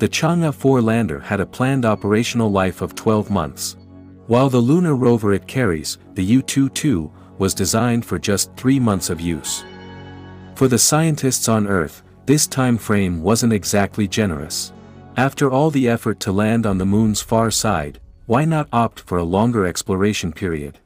The Chang'e 4 lander had a planned operational life of 12 months, while the lunar rover it carries, the Yutu-2, was designed for just 3 months of use. For the scientists on Earth, this time frame wasn't exactly generous. After all the effort to land on the moon's far side, why not opt for a longer exploration period?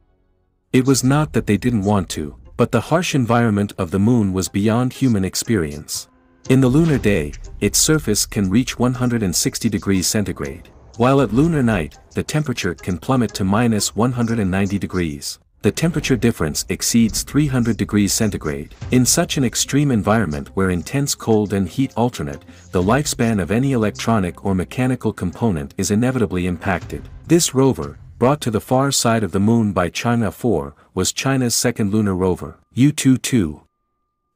It was not that they didn't want to, but the harsh environment of the moon was beyond human experience. In the lunar day, its surface can reach 160 degrees centigrade, while at lunar night, the temperature can plummet to minus 190 degrees. The temperature difference exceeds 300 degrees centigrade. In such an extreme environment where intense cold and heat alternate, the lifespan of any electronic or mechanical component is inevitably impacted. This rover, brought to the far side of the moon by Chang'e 4, was China's second lunar rover, Yutu-2.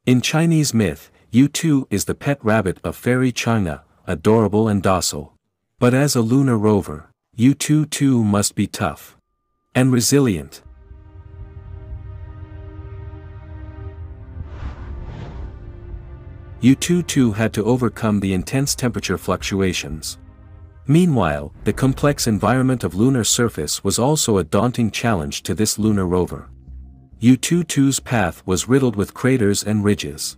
In Chinese myth, Yutu is the pet rabbit of fairy Chang'e, adorable and docile. But as a lunar rover, Yutu-2 must be tough and resilient. Yutu-2 had to overcome the intense temperature fluctuations. Meanwhile, the complex environment of lunar surface was also a daunting challenge to this lunar rover. Yutu-2's path was riddled with craters and ridges.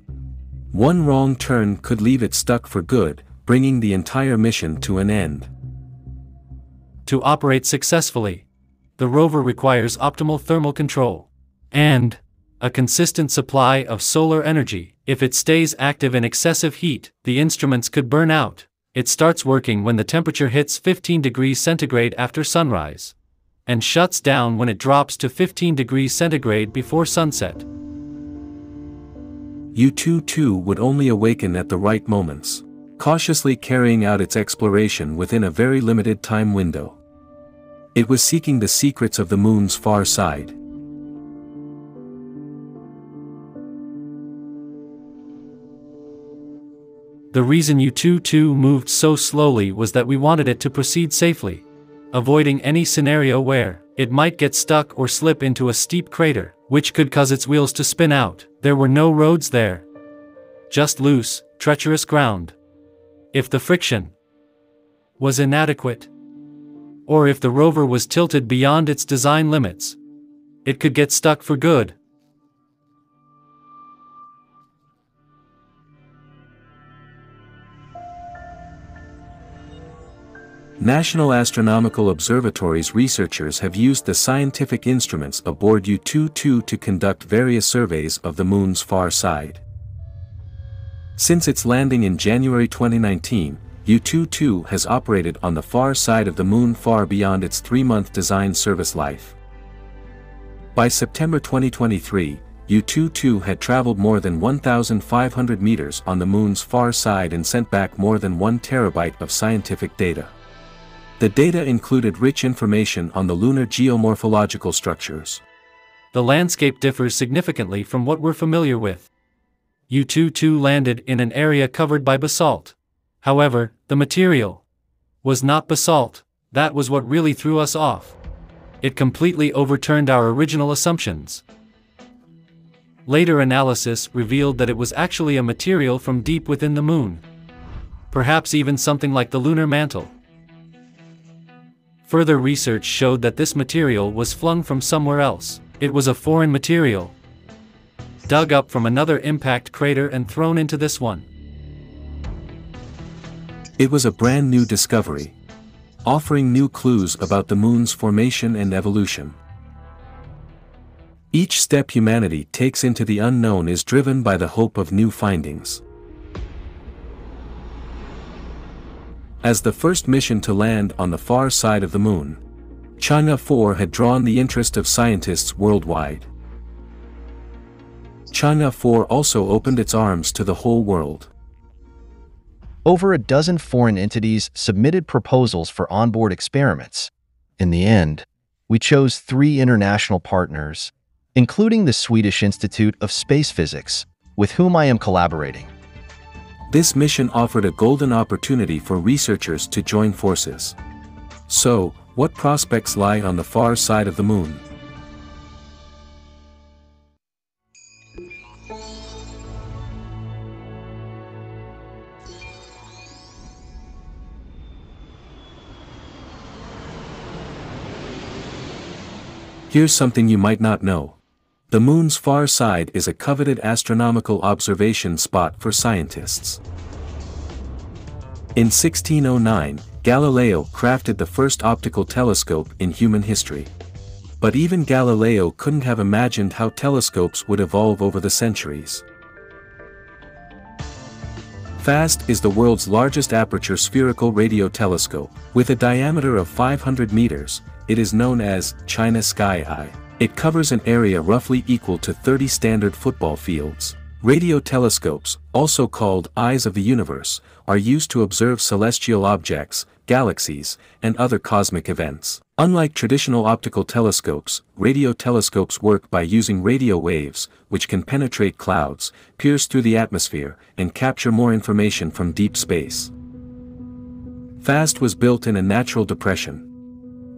One wrong turn could leave it stuck for good, bringing the entire mission to an end. To operate successfully, the rover requires optimal thermal control and a consistent supply of solar energy. If it stays active in excessive heat, the instruments could burn out. It starts working when the temperature hits 15 degrees centigrade after sunrise, and shuts down when it drops to 15 degrees centigrade before sunset. Yutu-2 would only awaken at the right moments, cautiously carrying out its exploration within a very limited time window. It was seeking the secrets of the moon's far side. The reason Yutu-2 moved so slowly was that we wanted it to proceed safely, avoiding any scenario where it might get stuck or slip into a steep crater, which could cause its wheels to spin out. There were no roads there, just loose, treacherous ground. If the friction was inadequate, or if the rover was tilted beyond its design limits, it could get stuck for good. National Astronomical Observatory's researchers have used the scientific instruments aboard Yutu-2 to conduct various surveys of the moon's far side. Since its landing in January 2019, Yutu-2 has operated on the far side of the moon far beyond its 3-month design service life. By September 2023, Yutu-2 had traveled more than 1,500 meters on the moon's far side and sent back more than 1 terabyte of scientific data. The data included rich information on the lunar geomorphological structures. The landscape differs significantly from what we're familiar with. Yutu-2 landed in an area covered by basalt. However, the material was not basalt. That was what really threw us off. It completely overturned our original assumptions. Later analysis revealed that it was actually a material from deep within the moon, perhaps even something like the lunar mantle. Further research showed that this material was flung from somewhere else. It was a foreign material, dug up from another impact crater and thrown into this one. It was a brand new discovery, offering new clues about the moon's formation and evolution. Each step humanity takes into the unknown is driven by the hope of new findings. As the first mission to land on the far side of the moon, Chang'e 4 had drawn the interest of scientists worldwide. Chang'e 4 also opened its arms to the whole world. Over a dozen foreign entities submitted proposals for onboard experiments. In the end, we chose 3 international partners, including the Swedish Institute of Space Physics, with whom I am collaborating. This mission offered a golden opportunity for researchers to join forces. So, what prospects lie on the far side of the moon? Here's something you might not know. The moon's far side is a coveted astronomical observation spot for scientists. In 1609, Galileo crafted the first optical telescope in human history. But even Galileo couldn't have imagined how telescopes would evolve over the centuries. FAST is the world's largest aperture spherical radio telescope. With a diameter of 500 meters, it is known as China Sky Eye. It covers an area roughly equal to 30 standard football fields. Radio telescopes, also called eyes of the universe, are used to observe celestial objects, galaxies, and other cosmic events. Unlike traditional optical telescopes, radio telescopes work by using radio waves, which can penetrate clouds, pierce through the atmosphere, and capture more information from deep space. FAST was built in a natural depression.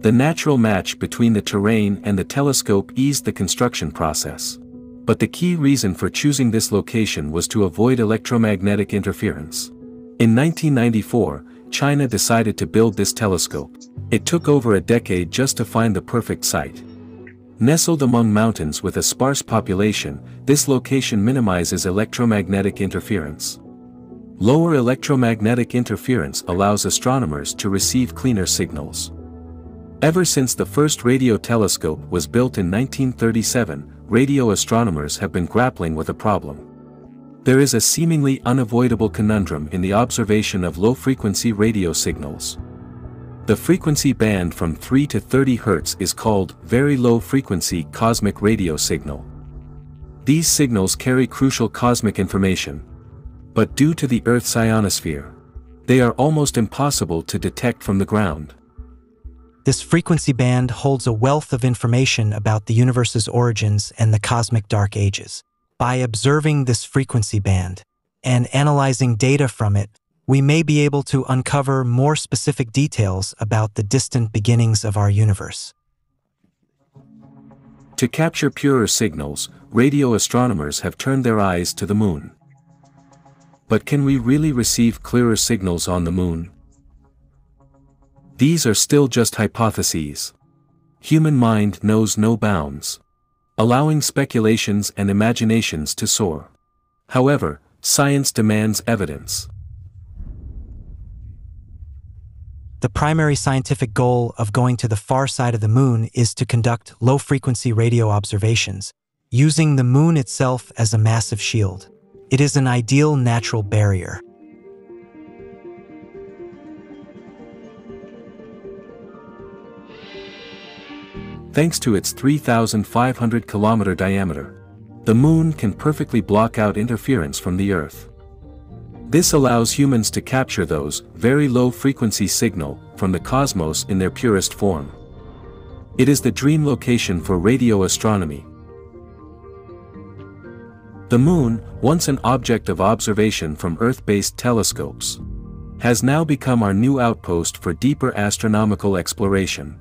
The natural match between the terrain and the telescope eased the construction process. But the key reason for choosing this location was to avoid electromagnetic interference. In 1994, China decided to build this telescope. It took over a decade just to find the perfect site. Nestled among mountains with a sparse population, this location minimizes electromagnetic interference. Lower electromagnetic interference allows astronomers to receive cleaner signals. Ever since the first radio telescope was built in 1937, radio astronomers have been grappling with a problem. There is a seemingly unavoidable conundrum in the observation of low-frequency radio signals. The frequency band from 3 to 30 Hz is called very low-frequency cosmic radio signal. These signals carry crucial cosmic information. But due to the Earth's ionosphere, they are almost impossible to detect from the ground. This frequency band holds a wealth of information about the universe's origins and the cosmic dark ages. By observing this frequency band and analyzing data from it, we may be able to uncover more specific details about the distant beginnings of our universe. To capture purer signals, radio astronomers have turned their eyes to the moon. But can we really receive clearer signals on the moon? These are still just hypotheses. Human mind knows no bounds, allowing speculations and imaginations to soar. However, science demands evidence. The primary scientific goal of going to the far side of the moon is to conduct low-frequency radio observations, using the moon itself as a massive shield. It is an ideal natural barrier. Thanks to its 3,500 kilometer diameter, the moon can perfectly block out interference from the Earth. This allows humans to capture those very low-frequency signal from the cosmos in their purest form. It is the dream location for radio astronomy. The moon, once an object of observation from Earth-based telescopes, has now become our new outpost for deeper astronomical exploration.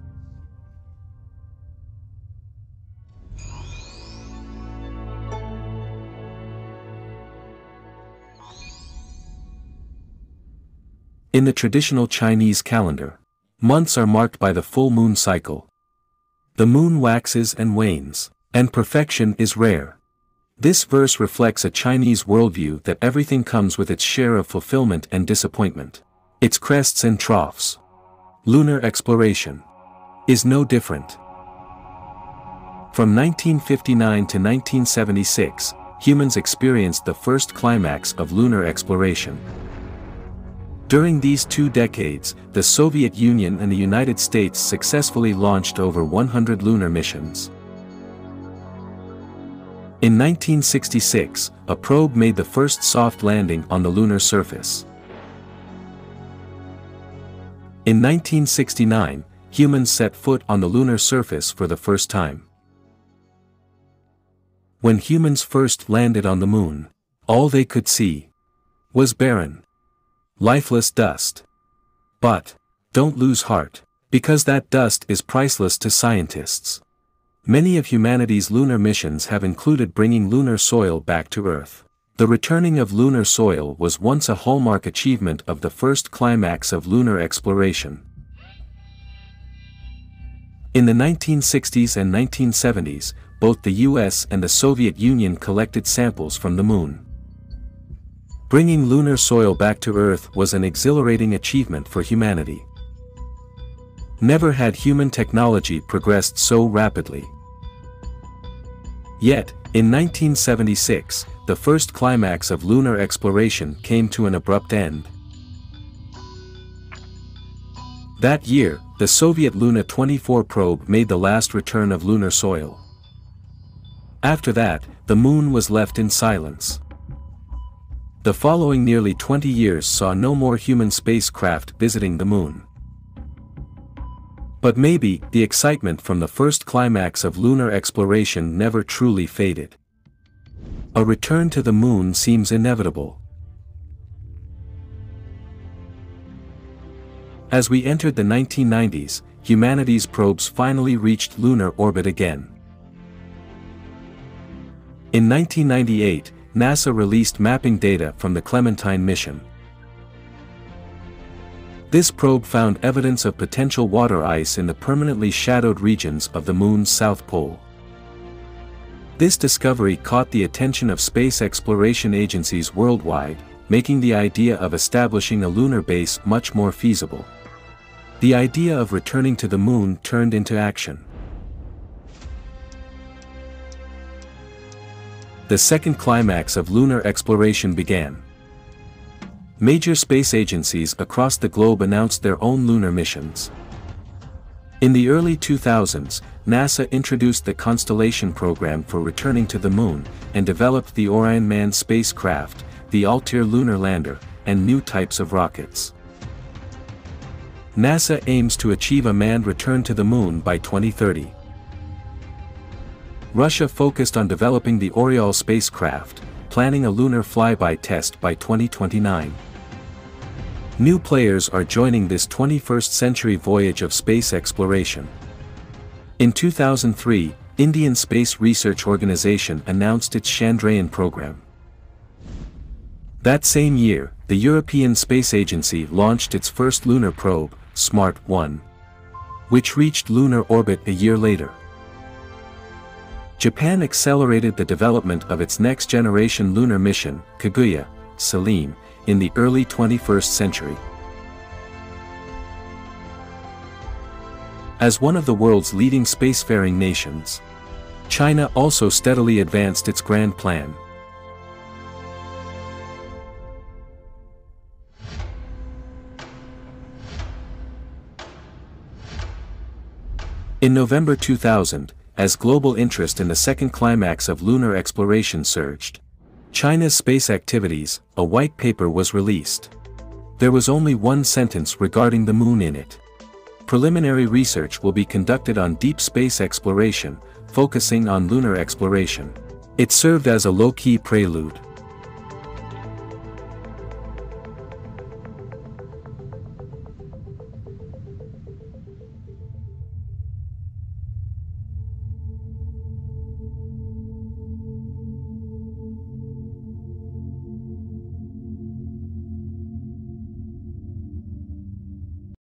In the traditional Chinese calendar, months are marked by the full moon cycle. The moon waxes and wanes, and perfection is rare. This verse reflects a Chinese worldview that everything comes with its share of fulfillment and disappointment. Its crests and troughs. Lunar exploration is no different. From 1959 to 1976, humans experienced the first climax of lunar exploration. During these 2 decades, the Soviet Union and the United States successfully launched over 100 lunar missions. In 1966, a probe made the first soft landing on the lunar surface. In 1969, humans set foot on the lunar surface for the first time. When humans first landed on the moon, all they could see was barren, lifeless dust. But don't lose heart, because that dust is priceless to scientists. Many of humanity's lunar missions have included bringing lunar soil back to Earth. The returning of lunar soil was once a hallmark achievement of the first climax of lunar exploration. In the 1960s and 1970s, both the US and the Soviet Union collected samples from the Moon. Bringing lunar soil back to Earth was an exhilarating achievement for humanity. Never had human technology progressed so rapidly. Yet, in 1976, the first climax of lunar exploration came to an abrupt end. That year, the Soviet Luna 24 probe made the last return of lunar soil. After that, the Moon was left in silence. The following nearly 20 years saw no more human spacecraft visiting the Moon. But maybe, the excitement from the first climax of lunar exploration never truly faded. A return to the Moon seems inevitable. As we entered the 1990s, humanity's probes finally reached lunar orbit again. In 1998, NASA released mapping data from the Clementine mission. This probe found evidence of potential water ice in the permanently shadowed regions of the Moon's south pole. This discovery caught the attention of space exploration agencies worldwide, making the idea of establishing a lunar base much more feasible. The idea of returning to the Moon turned into action. The second climax of lunar exploration began. Major space agencies across the globe announced their own lunar missions. In the early 2000s, NASA introduced the Constellation program for returning to the Moon, and developed the Orion manned spacecraft, the Altair lunar lander, and new types of rockets. NASA aims to achieve a manned return to the Moon by 2030. Russia focused on developing the Oryol spacecraft, planning a lunar flyby test by 2029. New players are joining this 21st century voyage of space exploration. In 2003, Indian Space Research Organization announced its Chandrayaan program. That same year, the European Space Agency launched its first lunar probe, SMART-1, which reached lunar orbit a year later. Japan accelerated the development of its next-generation lunar mission, Kaguya, Selene, in the early 21st century. As one of the world's leading spacefaring nations, China also steadily advanced its grand plan. In November 2000, as global interest in the second climax of lunar exploration surged, China's space activities, a white paper was released. There was only one sentence regarding the Moon in it. Preliminary research will be conducted on deep space exploration, focusing on lunar exploration. It served as a low-key prelude.